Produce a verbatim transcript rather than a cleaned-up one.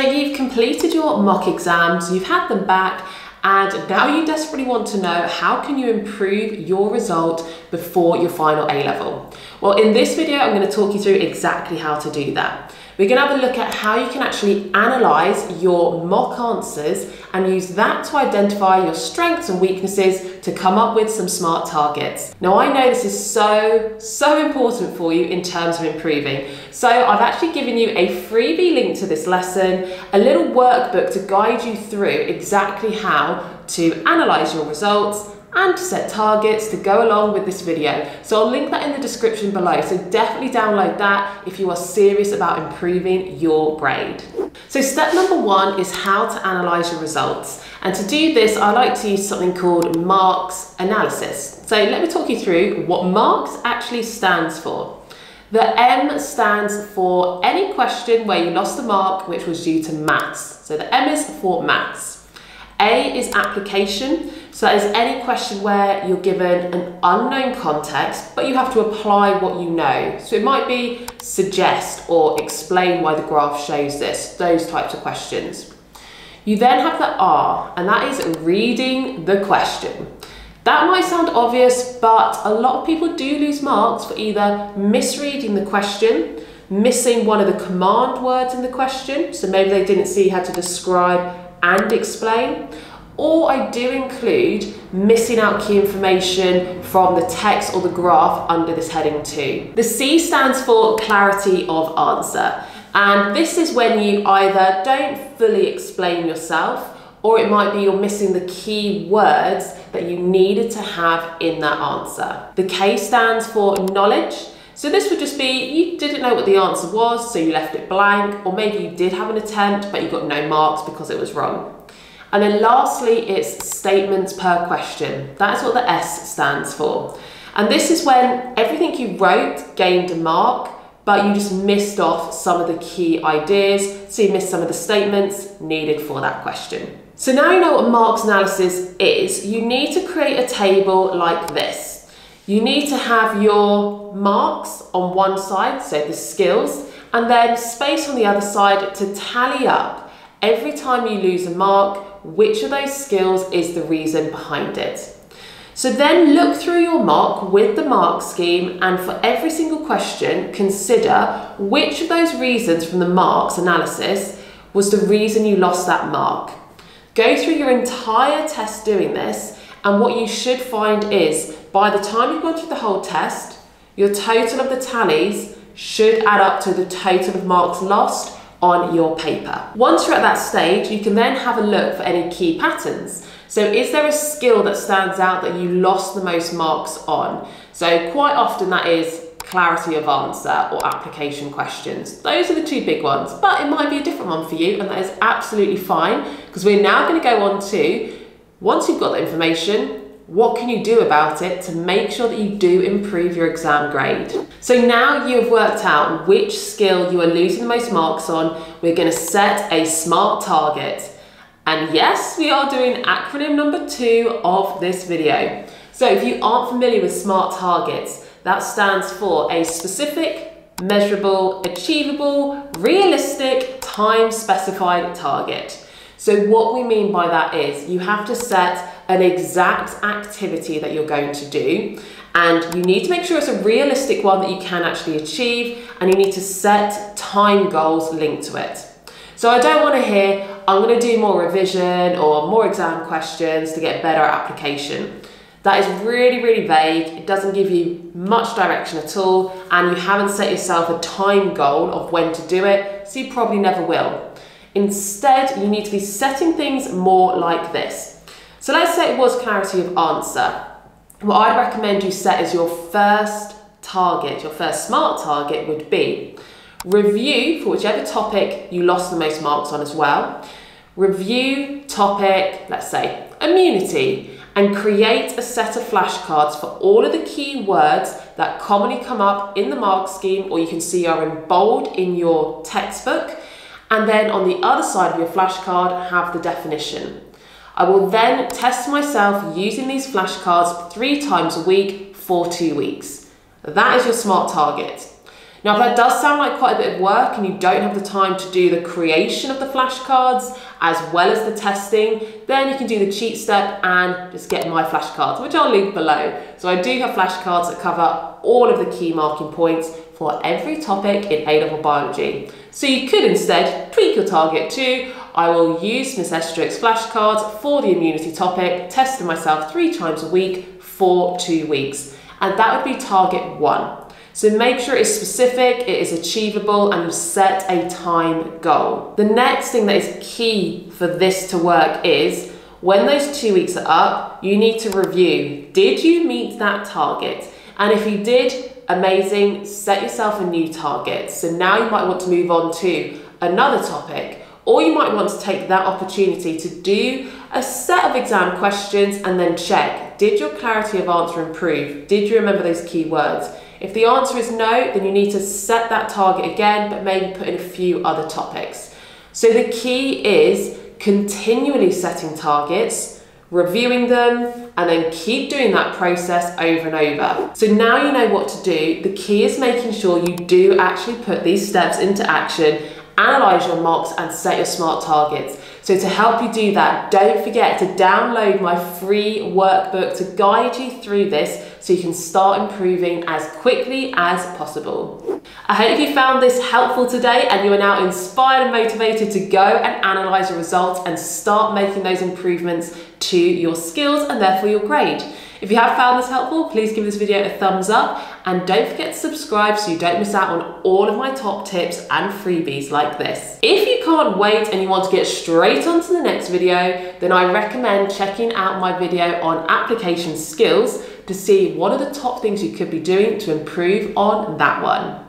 So you've completed your mock exams, you've had them back, and now you desperately want to know how can you improve your result before your final A level. Well, in this video, I'm going to talk you through exactly how to do that. We're going to have a look at how you can actually analyse your mock answers and use that to identify your strengths and weaknesses to come up with some smart targets. Now, I know this is so, so important for you in terms of improving. So I've actually given you a freebie link to this lesson, a little workbook to guide you through exactly how to analyse your results and to set targets to go along with this video. So I'll link that in the description below. So definitely download that if you are serious about improving your grade. So step number one is how to analyse your results. And to do this, I like to use something called marks analysis. So let me talk you through what marks actually stands for. The M stands for any question where you lost a mark which was due to maths. So the M is for maths. A is application, so that is any question where you're given an unknown context, but you have to apply what you know. So it might be suggest or explain why the graph shows this, those types of questions. You then have the R, and that is reading the question. That might sound obvious, but a lot of people do lose marks for either misreading the question, missing one of the command words in the question, so maybe they didn't see how to describe and explain, or I do include missing out key information from the text or the graph under this heading too. The C stands for clarity of answer, and this is when you either don't fully explain yourself, or it might be you're missing the key words that you needed to have in that answer. The K stands for knowledge. So this would just be, you didn't know what the answer was, so you left it blank, or maybe you did have an attempt, but you got no marks because it was wrong. And then lastly, it's statements per question. That's what the S stands for. And this is when everything you wrote gained a mark, but you just missed off some of the key ideas, so you missed some of the statements needed for that question. So now you know what marks analysis is, you need to create a table like this. You need to have your marks on one side, so the skills, and then space on the other side to tally up every time you lose a mark, which of those skills is the reason behind it. So then look through your mock with the mark scheme, and for every single question, consider which of those reasons from the marks analysis was the reason you lost that mark. Go through your entire test doing this, and what you should find is by the time you've gone through the whole test, your total of the tallies should add up to the total of marks lost on your paper. Once you're at that stage, you can then have a look for any key patterns. So is there a skill that stands out that you lost the most marks on? So quite often that is clarity of answer or application questions. Those are the two big ones, but it might be a different one for you, and that is absolutely fine, because we're now going to go on to, once you've got the information, what can you do about it to make sure that you do improve your exam grade? So now you have worked out which skill you are losing the most marks on, we're going to set a smart target. And yes, we are doing acronym number two of this video. So if you aren't familiar with SMART targets, that stands for a specific, measurable, achievable, realistic, time-specified target. So what we mean by that is you have to set an exact activity that you're going to do, and you need to make sure it's a realistic one that you can actually achieve, and you need to set time goals linked to it. So I don't want to hear, I'm going to do more revision or more exam questions to get better at application. That is really, really vague. It doesn't give you much direction at all, and you haven't set yourself a time goal of when to do it, so you probably never will. Instead, you need to be setting things more like this. So let's say it was clarity of answer. What I'd recommend you set as your first target, your first SMART target would be review for whichever topic you lost the most marks on as well. Review topic, let's say, immunity, and create a set of flashcards for all of the key words that commonly come up in the mark scheme, or you can see are in bold in your textbook. And then on the other side of your flashcard, have the definition. I will then test myself using these flashcards three times a week for two weeks. That is your SMART target. Now, if that does sound like quite a bit of work and you don't have the time to do the creation of the flashcards as well as the testing, then you can do the cheat step and just get my flashcards, which I'll link below. So I do have flashcards that cover all of the key marking points for every topic in A level biology. So you could instead tweak your target to, I will use Miss Estruch's flashcards for the immunity topic, testing myself three times a week for two weeks. And that would be target one. So make sure it's specific, it is achievable, and you set a time goal. The next thing that is key for this to work is when those two weeks are up, you need to review. Did you meet that target? And if you did, amazing, set yourself a new target. So now you might want to move on to another topic, or you might want to take that opportunity to do a set of exam questions and then check. Did your clarity of answer improve? Did you remember those key words? If the answer is no, then you need to set that target again, but maybe put in a few other topics. So the key is continually setting targets, reviewing them, and then keep doing that process over and over. So now you know what to do. The key is making sure you do actually put these steps into action, analyze your marks, and set your SMART targets. So to help you do that, don't forget to download my free workbook to guide you through this so you can start improving as quickly as possible. I hope you found this helpful today and you are now inspired and motivated to go and analyze your results and start making those improvements to your skills and therefore your grade. If you have found this helpful, please give this video a thumbs up and don't forget to subscribe so you don't miss out on all of my top tips and freebies like this. If you can't wait and you want to get straight on to the next video, then I recommend checking out my video on application skills to see one of the top things you could be doing to improve on that one.